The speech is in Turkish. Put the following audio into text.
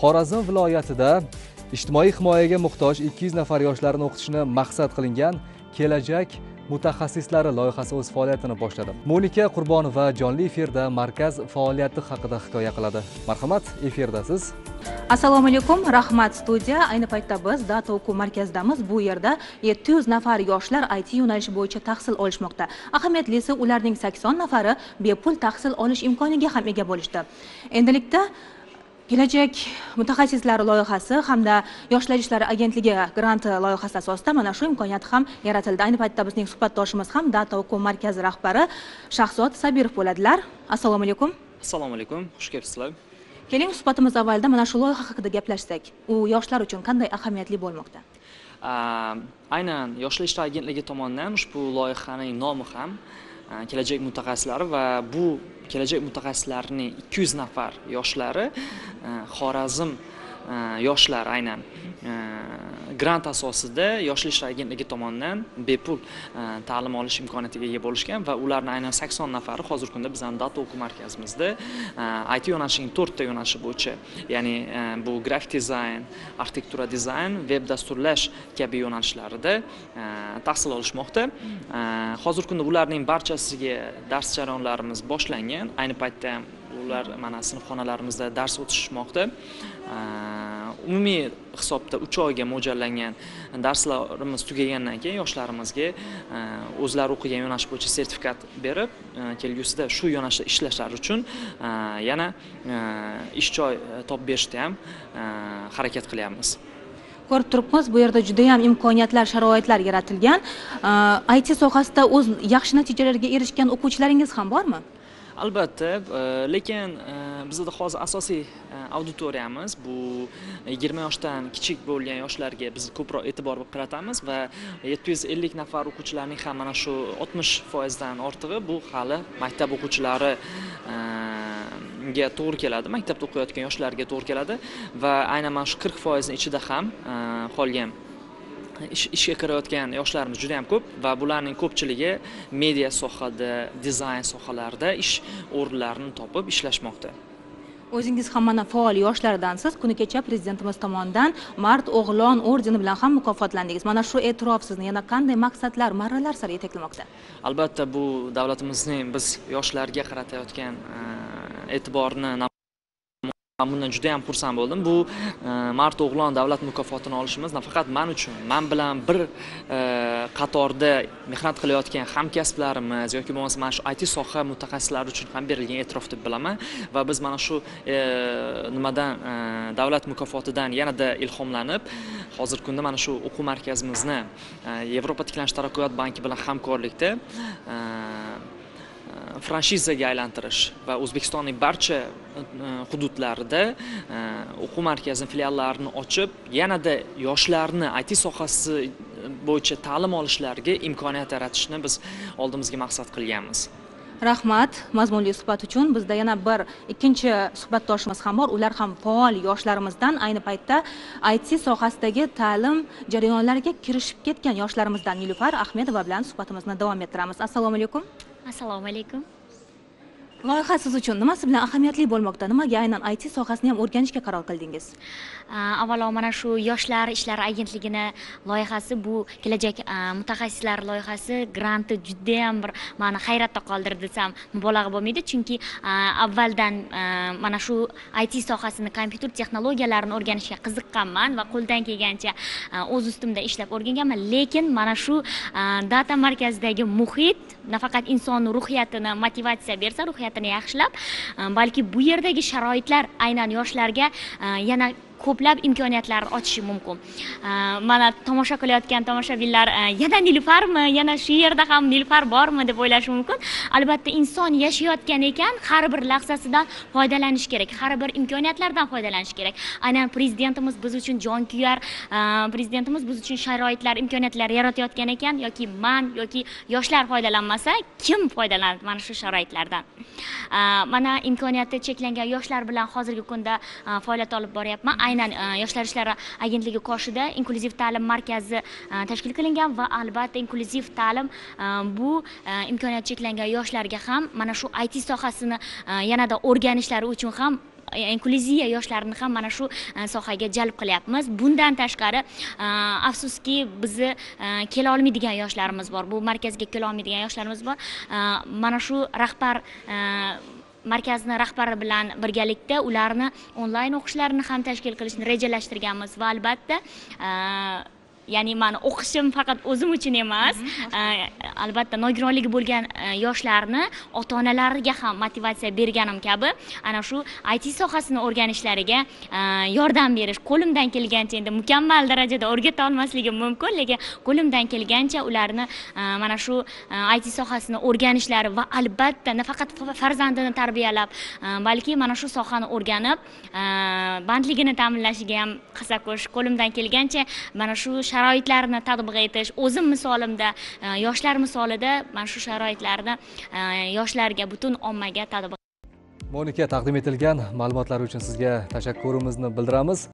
Xorazm viloyatida ijtimoiy himoyaga muhtoj 200 nafar yoshlarni o'qitishni maqsad qilingan Kelajak mutaxassislari loyihasi o'z faoliyatini boshladi. Monika Qurbonov va Jonli Ferda markaz faoliyati haqida hikoya qiladi. Marhamat, efirdasiz. Assalomu alaykum, rahmat studiya. Ayni paytda biz Data o'quv markazidamiz. Bu yerda 700 nafar yoshlar IT yo'nalishi bo'yicha tahsil olishmoqda. Ahamiyatlisi, ularning 80 nafari bepul tahsil olish imkoniga ham ega bo'lishdi. Endilikda Kelajak mutaxassislari loyihasi hamda Yoshlar ishlari agentligi grant loyihasi asosida mana shu imkoniyat ham yaratildi. Ayni paytda bizning suhbatdoshimiz ham Data o'quv markazi rahbari Shahzod Sabirov bo'ladilar. Assalomu alaykum. Assalomu alaykum. Xush kelibsizlar. Keling, suhbatimiz avvalida mana shu loyiha haqida gaplashsak. U yoshlar uchun qanday ahamiyatli bo'lmoqda? Aynan Yoshlar ishlari agentligi tomonidan ushbu loyihaning nomi ham Kelajak mutaxassislari va bu kelajak mutaxassislarining 200 nafar yoshlari Xorazm yoshlar aynan grant asosida Yoshlar ishlari agentligi tomonidan bepul ta'lim olish imkoniyatiga ega bo'lishgan va ularning aynan 80 nafari hozirgi kunda bizning Data o'quv markazimizda IT yo'nalishining 4 ta yo'nalishi bo'yicha, ya'ni bu grafik dizayn, arxitektura dizayn, veb dasturlash kabi yo'nalishlarida tahsil olishmoqda. Hozirgi kunda ularning barchasiga dars jarayonlarimiz boshlangan. Ayni paytda ular mana sinfxonalarimizda dars o'tishmoqda. Umumiy hisobda 3 oyga mo'ljallangan darslarimiz tugagandan keyin yoshlarimizga o'zlari o'qigan yo'nalish bo'yicha sertifikat berib, kelgusida shu yo'nalishda ishlashlari uchun yana ish joy topib berishda ham harakat qilyapmiz. Ko'rib turibmiz, bu yerda juda ham imkoniyatlar, sharoitlar yaratilgan. IT sohasida o'z yaxshi natijalarga erishgan o'quvchilaringiz ham bormi? Albatta, lekin bizda hozir asosiy auditoriyamiz bu 20 yoshdan kichik bo'lgan yoshlarga biz ko'proq e'tibor qaratamiz va 750 nafar o'quvchilarning ham mana shu 60% dan ortig'i bu hali maktab o'quvchilari ga to'g'ri keladi, maktabda o'qiyotgan yoshlarga to'g'ri keladi va aynan mana shu 40% ning ichida ham qolgan ishga kirayotgan yoshlarimiz juda ham ko'p va bularning ko'pchiligi media sohada, dizayn sohalarida ish o'rinlarini topib ishlashmoqda. O'zingiz ham mana faol yoshlardansiz. Kuni kecha prezidentimiz tomonidan Mart o'g'lon ordeni bilan ham mukofotlandingiz. Mana shu e'tirof sizni yana qanday maqsadlar, marralar sari yetaklamoqda? Albatta, bu davlatimizning biz yoshlarga qaratayotgan e'tiborni bundan juda ham xursand bo'ldim. Bu Mart o'g'lon davlat mukofotini olishimiz nafaqat men uchun, men bilan bir qatorda mehnat qilayotgan hamkasblarimiz yoki bo'lmasa mana shu IT soha mutaxassislari uchun ham berilgan e'tirof deb bilaman va biz mana shu nimadan davlat mukofotidan yanada ilhomlanib, hozirgi kunda mana shu o'quv markazimizni Yevropa tiklanish taraqqiyot banki bilan hamkorlikda franshizaga aylantirish va O'zbekistonning barcha hududlarida o'quv markazi filiallarini ochib, yanada yoshlarni IT sohasi bo'yicha ta'lim olishlariga imkoniyat yaratishni biz oldimizga maqsad qilganmiz. Rahmat, mazmunli suhbat uchun. Bizda yana bir ikkinchi suhbatdoshimiz ham bor. Ular ham faol yoshlarimizdan, ayni paytda IT sohasidagi ta'lim jarayonlariga kirishib ketgan yoshlarimizdan Nilufar Ahmedova bilan suhbatimizni davom ettiramiz. Assalomu alaykum. Assalomu alaykum. Loyiha siz uchun nimasi bilan ahamiyatli bo'lmoqda? Nimaga aynan IT sohasini ham o'rganishga qaror qildingiz? Avvalo mana shu Yoshlar ishlari agentligini loyihasi, bu Kelajak mutaxassislar loyihasi granti juda ham bir meni hayratda qoldirdi desam mubolag'a bo'lmaydi, chunki avvaldan mana shu IT sohasini, kompyuter texnologiyalarini o'rganishga qiziqqanman va qo'ldan kelgancha o'z ustimda ishlab o'rganganman, lekin mana shu Data markazidagi muhit nafaqat insonning ruhiyatini motivatsiya bersa, ruhiyatini yaxshilab, balki bu yerdagi sharoitlar aynan yoshlarga yana ko'plab imkoniyatlar ochishi mumkin. Mana tomosha qilayotgan tomoshabinlar yana Nilufarmi, yana shu yerda ham Nilufar bormi deb o'ylashi mumkin. Albatta, inson yashayotgan ekan, har bir lahzasidan foydalanish kerak, har bir imkoniyatlardan foydalanish kerak. Aynan prezidentimiz biz uchun jonkuyar, prezidentimiz biz uchun sharoitlar, imkoniyatlar yaratayotgan ekan, yoki men yoki yoshlar foydalanmasa, kim foydalanadi mana shu sharoitlardan? Mana imkoniyati cheklangan yoshlar bilan hozirgi kunda faoliyat olib boryapman. Aynan Yoshlar ishlari agentligi qoshida inklyuziv ta'lim markazi tashkil qilingan va albatta inklyuziv ta'lim bu imkoniyat cheklangan yoshlarga ham mana shu IT sohasini yanada o'rganishlari uchun ham inkluziya yoshlarini ham mana shu sohaga jalb qilyapmiz. Bundan tashqari afsuski bizni kela olmaydigan yoshlarimiz bor. Bu markazga kela olmaydigan yoshlarimiz bor. Mana shu rahbar markazni rahbari bilan birgalikda ularni onlayn o'qishlarini ham tashkil qilishni rejalashtirganmiz va albatta ya'ni men o'qishim faqat o'zim uchun emas, albatta nogironligi bo'lgan yoshlarni ota-onalariga ham motivatsiya berganim kabi ana shu IT sohasini o'rganishlariga yordam berish, qo'limdan kelgancha, endi mukammal darajada o'rgata olmasligim mumkin, lekin qo'limdan kelgancha ularni mana shu IT sohasini o'rganishlari va albatta nafaqat farzandini tarbiyalab, balki mana shu sohani o'rganib, bandligini ta'minlashiga ham hissa qo'sh, qo'limdan kelgancha mana shu sharoitlarni tatbiq etish, o'zim misolimda, yoshlar misolida mana shu sharoitlarni yoshlarga, butun ommaga tatbiq. Monika, taqdim etilgan ma'lumotlar uchun sizga tashakkurimizni bildiramiz.